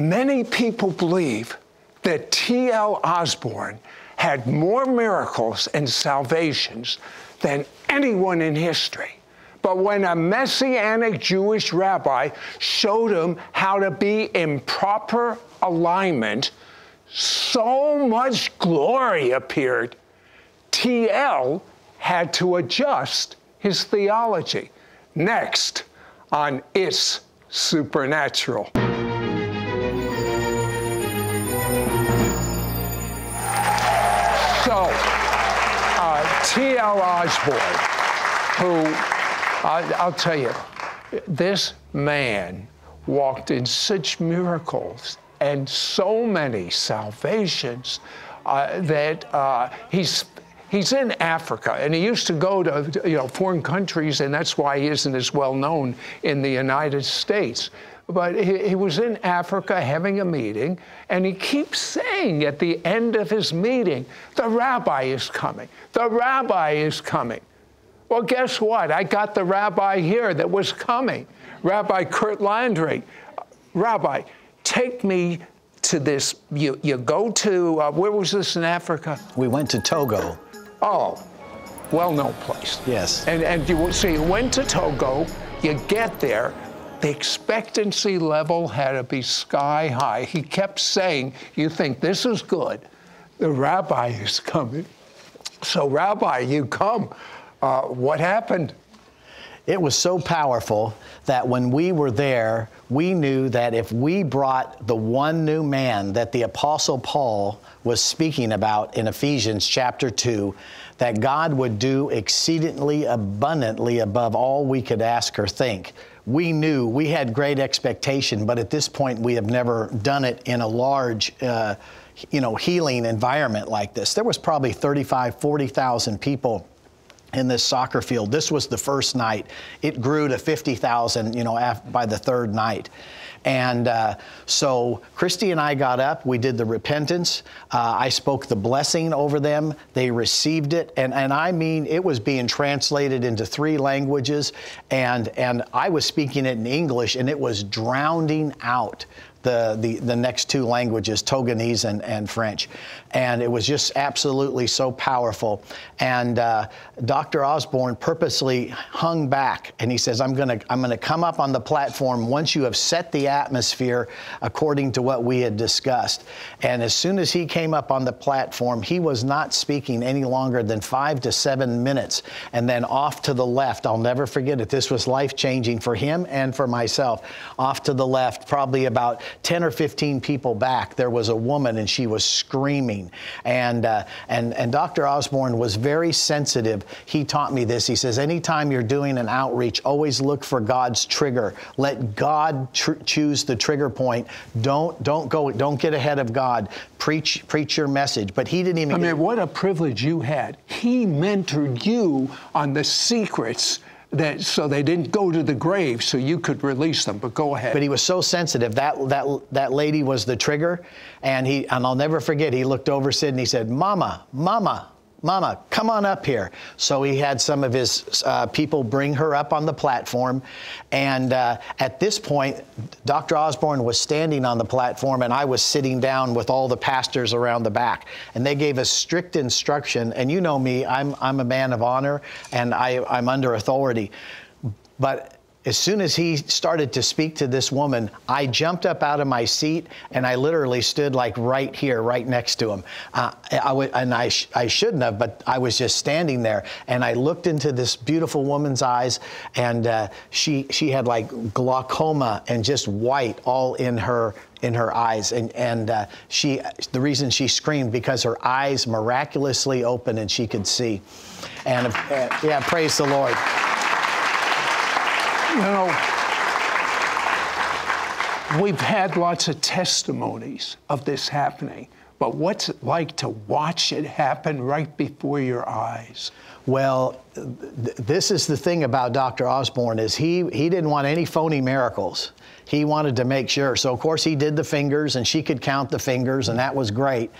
Many people believe that T.L. Osborne had more miracles and salvations than anyone in history. But when a Messianic Jewish rabbi showed him how to be in proper alignment, so much glory appeared. T.L. had to adjust his theology. Next on It's Supernatural. So, T.L. Osborne, who, I'll tell you, this man walked in such miracles and so many salvations that he's in Africa, and he used to go to foreign countries, and that's why he isn't as well known in the United States. But he was in Africa having a meeting, and he keeps saying at the end of his meeting, the rabbi is coming, the rabbi is coming. Well, guess what? I got the rabbi here that was coming, Rabbi Curt Landry. Rabbi, take me to this. You go to, where was this in Africa? We went to Togo. Oh, well-known place. Yes. And you went to Togo, you get there, the expectancy level had to be sky high. He kept saying, you think this is good, the rabbi is coming. So, Rabbi, you come. What happened? It was so powerful that when we were there, we knew that if we brought the one new man that the Apostle Paul was speaking about in Ephesians chapter 2, that God would do exceedingly abundantly above all we could ask or think. We knew, we had great expectation, but at this point we have never done it in a large, healing environment like this. There was probably 35,000, 40,000 people in this soccer field. This was the first night. It grew to 50,000, by the third night. And so Christy and I got up, we did the repentance. I spoke the blessing over them. They received it. And I mean, it was being translated into 3 languages. And I was speaking it in English, and it was drowning out the next 2 languages, Toganese and French. And it was just absolutely so powerful. And Dr. Osborne purposely hung back, and he says, I'm gonna come up on the platform once you have set the atmosphere according to what we had discussed. And as soon as he came up on the platform, he was not speaking any longer than 5 to 7 minutes. And then off to the left, I'll never forget it, this was life-changing for him and for myself. Off to the left, probably about 10 or 15 people back, there was a woman, and she was screaming. And Dr. Osborne was very sensitive. He taught me this. He says, anytime you're doing an outreach, always look for God's trigger. Let God choose the trigger point. Don't get ahead of God. Preach your message. But he didn't even. I mean, what a privilege you had. He mentored you on the secrets. That, so they didn't go to the grave, so you could release them. But go ahead. But he was so sensitive. That lady was the trigger, and I'll never forget. He looked over Sid and he said, "Mama, come on up here." So he had some of his people bring her up on the platform. And at this point, Dr. Osborne was standing on the platform, and I was sitting down with all the pastors around the back. And they gave us strict instruction. And you know me, I'm a man of honor, and I'm under authority. But as soon as he started to speak to this woman, I jumped up out of my seat, and I literally stood like right here, right next to him. I shouldn't have, but I was just standing there, and I looked into this beautiful woman's eyes, and she had like glaucoma and just white all in her eyes, and the reason she screamed because her eyes miraculously opened and she could see, and yeah, praise the Lord. We've had lots of testimonies of this happening, but what's it like to watch it happen right before your eyes? Well, this is the thing about Dr. Osborne, is he didn't want any phony miracles. He wanted to make sure. So, of course, he did the fingers, and she could count the fingers, and that was great.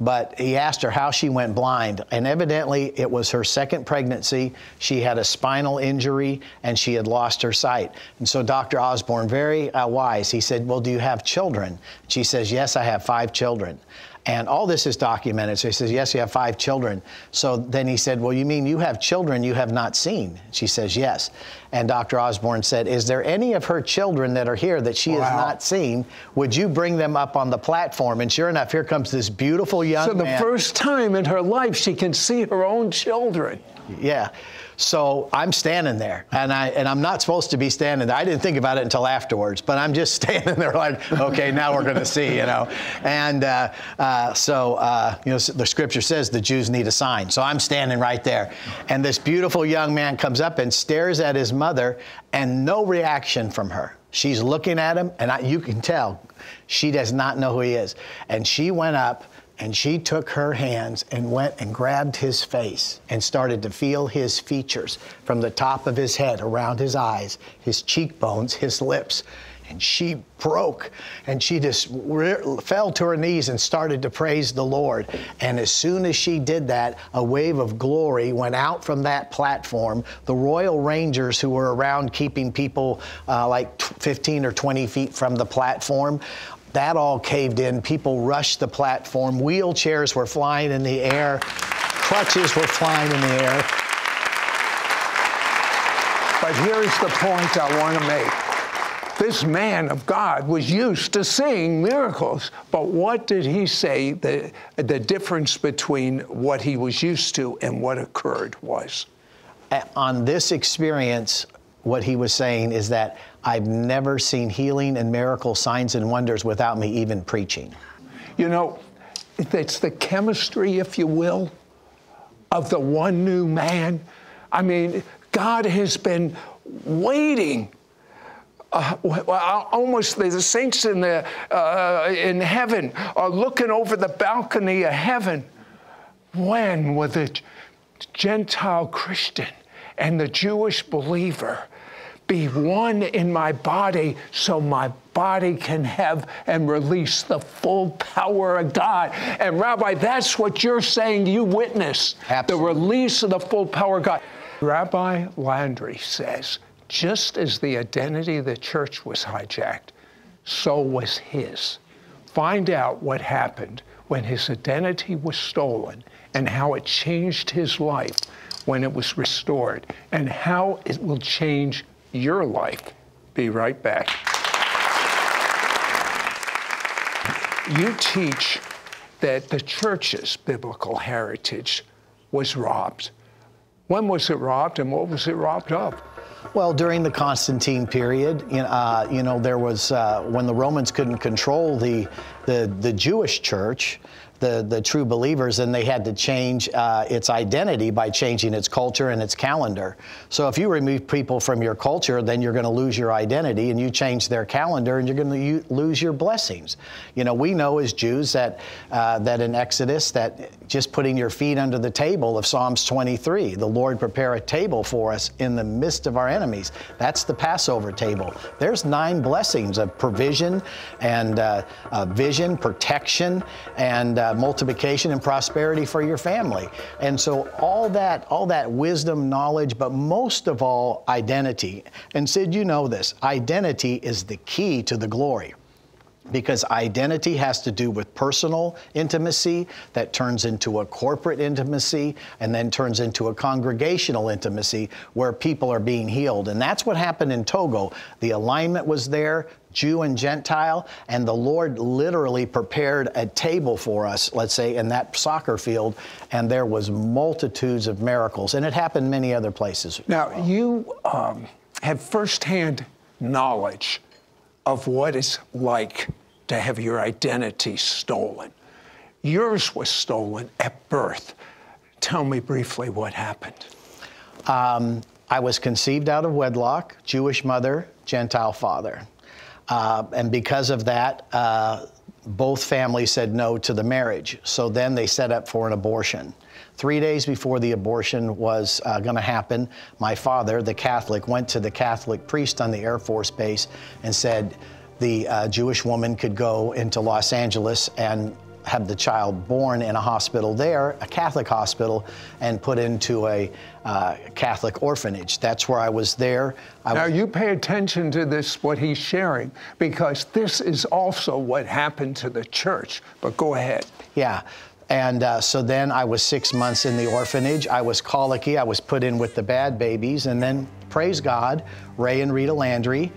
But he asked her how she went blind, and evidently it was her second pregnancy. She had a spinal injury, and she had lost her sight. And so Dr. Osborne, very wise, he said, well, do you have children? She says, yes, I have 5 children. And all this is documented. So he says, yes, you have 5 children. So then he said, well, you mean you have children you have not seen? She says, yes. And Dr. Osborne said, is there any of her children that are here that she has not seen? Would you bring them up on the platform? And sure enough, here comes this beautiful young man. So the first time in her life, she can see her own children. Yeah. So I'm standing there, and I'm not supposed to be standing there. I didn't think about it until afterwards, but I'm just standing there like, okay, now we're going to see, you know. And you know, the scripture says the Jews need a sign. So I'm standing right there, and this beautiful young man comes up and stares at his mother, and no reaction from her. She's looking at him, and you can tell she does not know who he is. And she went up, and she took her hands and went and grabbed his face and started to feel his features from the top of his head, around his eyes, his cheekbones, his lips. And she broke, and she just fell to her knees and started to praise the Lord. And as soon as she did that, a wave of glory went out from that platform. The Royal Rangers, who were around keeping people like 15 or 20 feet from the platform, that all caved in. People rushed the platform. Wheelchairs were flying in the air. Crutches were flying in the air. But here's the point I want to make. This man of God was used to seeing miracles, but what did he say the difference between what he was used to and what occurred was? On this experience, what he was saying is that I've never seen healing and miracles, signs and wonders without me even preaching. You know, it's the chemistry, if you will, of the one new man. I mean, God has been waiting. Almost the saints in heaven are looking over the balcony of heaven. When will the Gentile Christian and the Jewish believer be one in my body, so my body can have and release the full power of God? And Rabbi, that's what you're saying you witnessed. Absolutely. The release of the full power of God. Rabbi Landry says, just as the identity of the church was hijacked, so was his. Find out what happened when his identity was stolen and how it changed his life when it was restored, and how it will change your life. Be right back. You teach that the church's biblical heritage was robbed. When was it robbed, and what was it robbed of? Well, during the Constantine period, you know, there was when the Romans couldn't control the Jewish church, the true believers, and they had to change its identity by changing its culture and its calendar. So if you remove people from your culture, then you're going to lose your identity, and you change their calendar, and you're going to lose your blessings. You know, we know as Jews that that in Exodus, that just putting your feet under the table of Psalms 23, the Lord prepare a table for us in the midst of our enemies. That's the Passover table. There's 9 blessings of provision and vision, protection, and multiplication and prosperity for your family. And so all that wisdom, knowledge, but most of all, identity. And Sid, you know this, identity is the key to the glory, because identity has to do with personal intimacy that turns into a corporate intimacy and then turns into a congregational intimacy where people are being healed. And that's what happened in Togo. The alignment was there, Jew and Gentile, and the Lord literally prepared a table for us, let's say, in that soccer field, and there was multitudes of miracles. And it happened many other places. Now, you have firsthand knowledge of what it's like to have your identity stolen. Yours was stolen at birth. Tell me briefly what happened. I was conceived out of wedlock, Jewish mother, Gentile father. And because of that, both families said no to the marriage. So then they set up for an abortion. 3 days before the abortion was going to happen, my father, the Catholic, went to the Catholic priest on the Air Force Base and said the Jewish woman could go into Los Angeles and have the child born in a hospital there, a Catholic hospital, and put into a Catholic orphanage. That's where I was there. Now you pay attention to this, what he's sharing, because this is also what happened to the church. But go ahead. Yeah. And so then I was 6 months in the orphanage. I was colicky. I was put in with the bad babies. And then, praise God, Ray and Rita Landry,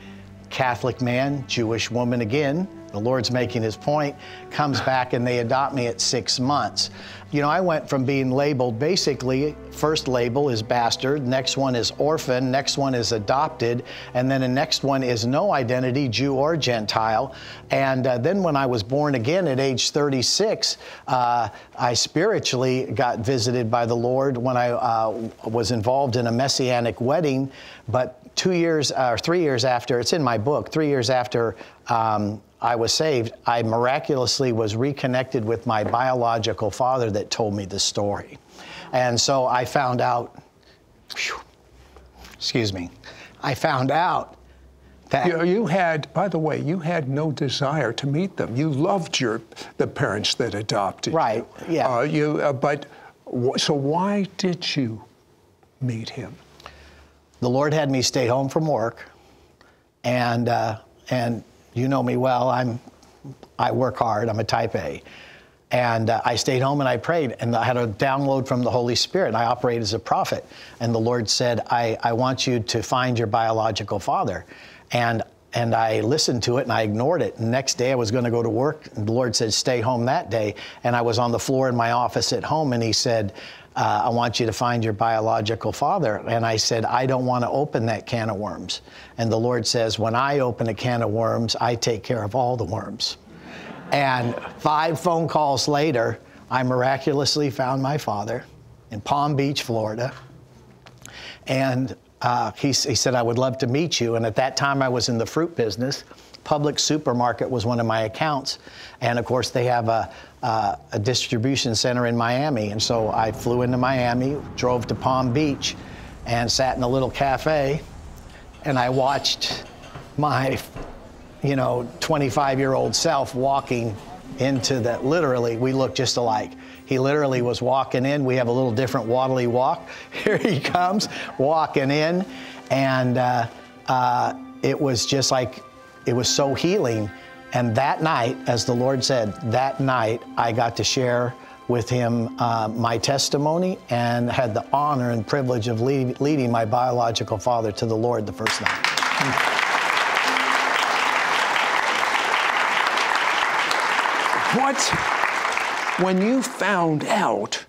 Catholic man, Jewish woman again, the Lord's making his point, comes back and they adopt me at 6 months. You know, I went from being labeled, basically, first label is bastard, next one is orphan, next one is adopted, and then the next one is no identity, Jew or Gentile. And then when I was born again at age 36, I spiritually got visited by the Lord when I was involved in a Messianic wedding. But 2 years, or 3 years after, it's in my book, 3 years after I was saved, I miraculously was reconnected with my biological father that told me the story. And so I found out, that... You had, by the way, you had no desire to meet them. You loved the parents that adopted you. Right, yeah. So why did you meet him? The Lord had me stay home from work, and you know me well, I work hard, I'm a type A. And I stayed home and I prayed, and I had a download from the Holy Spirit, and I operated as a prophet. And the Lord said, I want you to find your biological father. And I listened to it and I ignored it. And the next day I was gonna go to work, and the Lord said, stay home that day. And I was on the floor in my office at home, and he said, I want you to find your biological father. And I said, I don't want to open that can of worms. And the Lord says, when I open a can of worms, I take care of all the worms. And 5 phone calls later, I miraculously found my father in Palm Beach, Florida. And he said, I would love to meet you. And at that time, I was in the fruit business. Public Supermarket was one of my accounts. And of course, they have a distribution center in Miami. And so I flew into Miami, drove to Palm Beach, and sat in a little cafe. And I watched my, 25-year-old self walking into that. Literally, we look just alike. He literally was walking in. We have a little different waddly walk. Here he comes, walking in. And it was just like, it was so healing. And that night, as the Lord said, that night I got to share with him my testimony and had the honor and privilege of leading my biological father to the Lord the first night. When you found out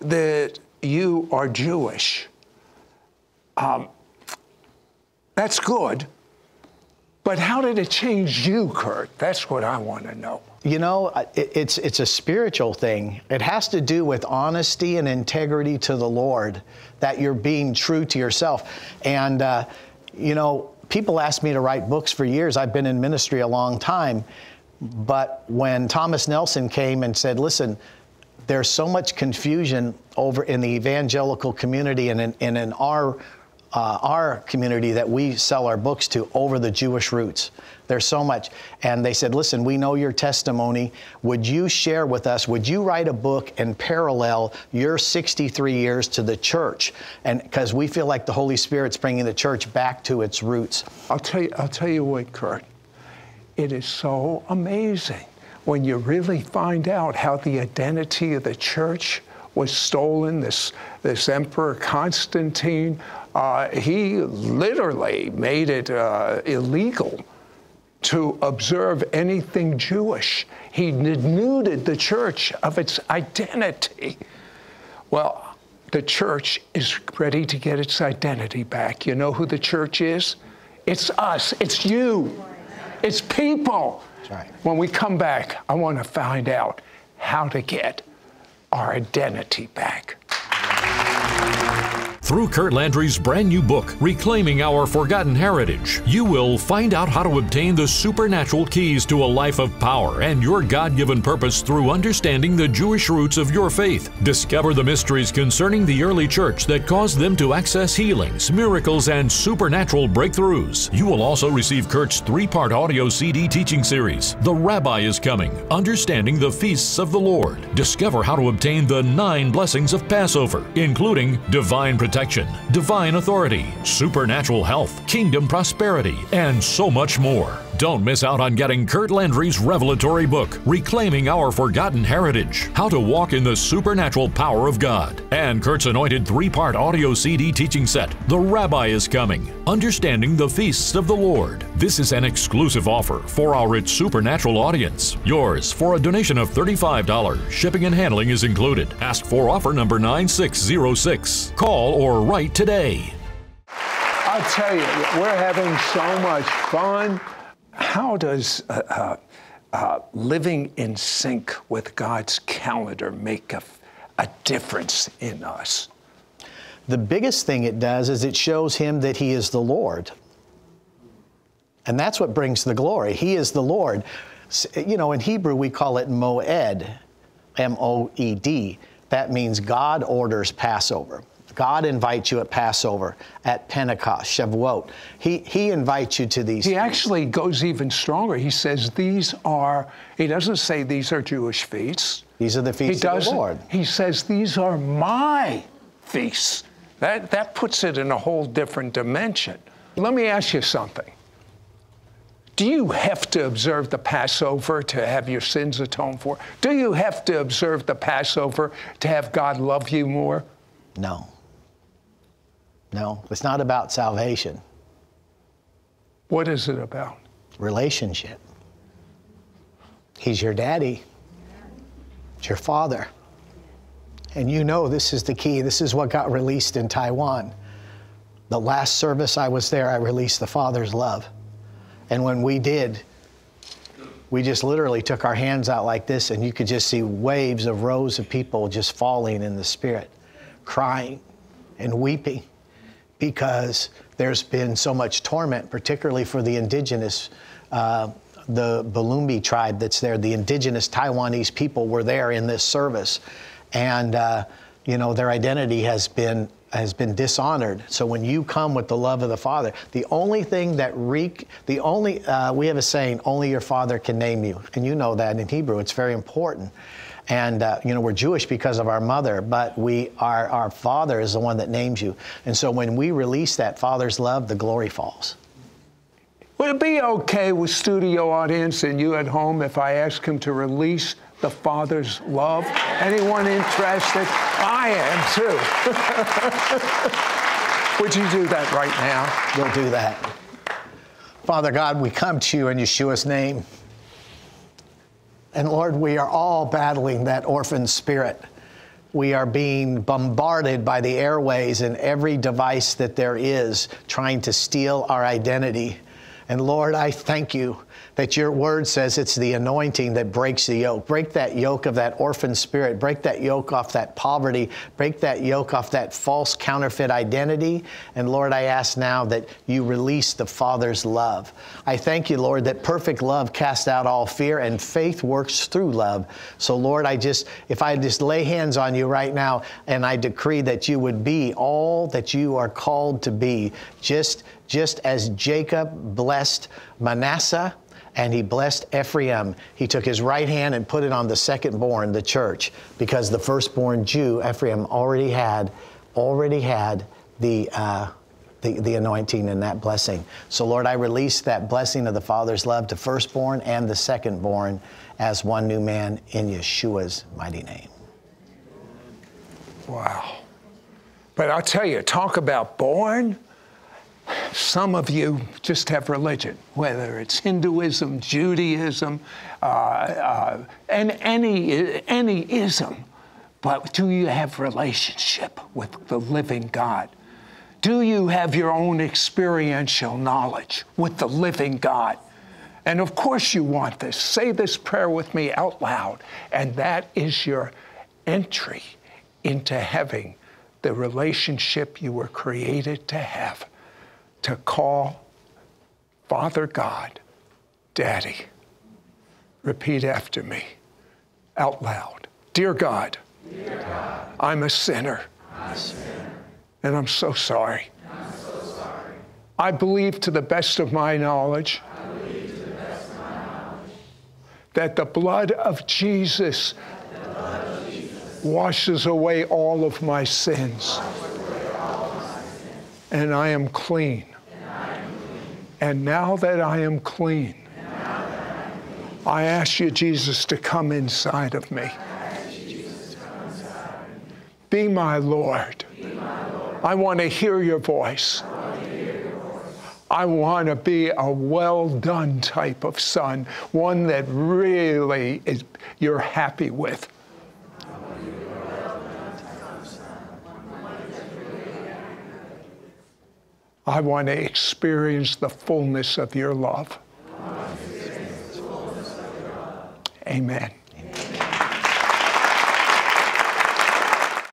that you are Jewish, that's good. But how did it change you, Curt? That's what I want to know. You know, it's a spiritual thing. It has to do with honesty and integrity to the Lord, that you're being true to yourself. And, you know, people asked me to write books for years. I've been in ministry a long time. But when Thomas Nelson came and said, listen, there's so much confusion over in the evangelical community and in our community that we sell our books to over the Jewish roots. There's so much. And they said, listen, we know your testimony. Would you share with us, would you write a book and parallel your 63 years to the church? And because we feel like the Holy Spirit's bringing the church back to its roots. I'll tell you what, Curt, it is so amazing when you really find out how the identity of the church was stolen. This Emperor Constantine, he literally made it illegal to observe anything Jewish. He denuded the church of its identity. Well, the church is ready to get its identity back. You know who the church is? It's us. It's you. It's people. That's right. When we come back, I want to find out how to get our identity back. Through Curt Landry's brand new book, Reclaiming Our Forgotten Heritage, you will find out how to obtain the supernatural keys to a life of power and your God-given purpose through understanding the Jewish roots of your faith. Discover the mysteries concerning the early church that caused them to access healings, miracles, and supernatural breakthroughs. You will also receive Curt's three-part audio CD teaching series, The Rabbi is Coming, Understanding the Feasts of the Lord. Discover how to obtain the 9 blessings of Passover, including divine protection, divine authority, supernatural health, kingdom prosperity, and so much more. Don't miss out on getting Curt Landry's revelatory book, Reclaiming Our Forgotten Heritage, How to Walk in the Supernatural Power of God, and Curt's anointed three-part audio CD teaching set, The Rabbi is Coming, Understanding the Feasts of the Lord. This is an exclusive offer for our rich supernatural audience. Yours for a donation of $35. Shipping and handling is included. Ask for offer number 9606. Call or write today. I'll tell you, we're having so much fun. How does living in sync with God's calendar make a difference in us? The biggest thing it does is it shows Him that He is the Lord. And that's what brings the glory. He is the Lord. You know, in Hebrew we call it Moed, M-O-E-D. That means God orders Passover. God invites you at Passover, at Pentecost, Shavuot. He invites you to these. He actually goes even stronger. He says these are, he doesn't say these are Jewish feasts. These are the feasts of the Lord. He says these are my feasts. That puts it in a whole different dimension. Let me ask you something. Do you have to observe the Passover to have your sins atoned for? Do you have to observe the Passover to have God love you more? No. No, it's not about salvation. What is it about? Relationship. He's your daddy. It's your father. And you know this is the key. This is what got released in Taiwan. The last service I was there, I released the Father's love. And when we did, we just literally took our hands out like this, and you could just see waves of rows of people just falling in the Spirit, crying and weeping, because there's been so much torment, particularly for the indigenous, the Balumbi tribe that's there. The indigenous Taiwanese people were there in this service, and you know, their identity has been dishonored. So when you come with the love of the Father, the only thing that we have a saying, only your Father can name you, and you know that in Hebrew. It's very important. And, you know, we're Jewish because of our mother, but our Father is the one that names you. And so when we release that Father's love, the glory falls. Would it be okay with studio audience and you at home if I ask him to release the Father's love? Anyone interested? I am, too. Would you do that right now? We'll do that. Father God, we come to you in Yeshua's name. And Lord, we are all battling that orphan spirit. We are being bombarded by the airways and every device that there is trying to steal our identity. And Lord, I thank you that your word says it's the anointing that breaks the yoke. Break that yoke of that orphan spirit. Break that yoke off that poverty. Break that yoke off that false counterfeit identity. And Lord, I ask now that you release the Father's love. I thank you, Lord, that perfect love casts out all fear, and faith works through love. So Lord, if I just lay hands on you right now, and I decree that you would be all that you are called to be, just as Jacob blessed Manasseh, and he blessed Ephraim. He took his right hand and put it on the second-born, the church, because the firstborn Jew, Ephraim, already had the anointing and that blessing. So, Lord, I release that blessing of the Father's love to firstborn and the second-born as one new man in Yeshua's mighty name. Wow. But I'll tell you, talk about born. Some of you just have religion, whether it's Hinduism, Judaism, and any ism. But do you have relationship with the living God? Do you have your own experiential knowledge with the living God? And of course you want this. Say this prayer with me out loud, and that is your entry into heaven the relationship you were created to have, to call Father God Daddy. Repeat after me, out loud. Dear God, dear God, I'm a sinner. And I'm so sorry. I believe to the best of my knowledge that the blood of Jesus washes away all of my sins. And I am clean. And now that I am clean, I ask you, Jesus, to come inside of me. Be my Lord. I want to hear your voice. I want to be a well-done type of son, one that really is, you're happy with. I want to experience the fullness of your love. Amen.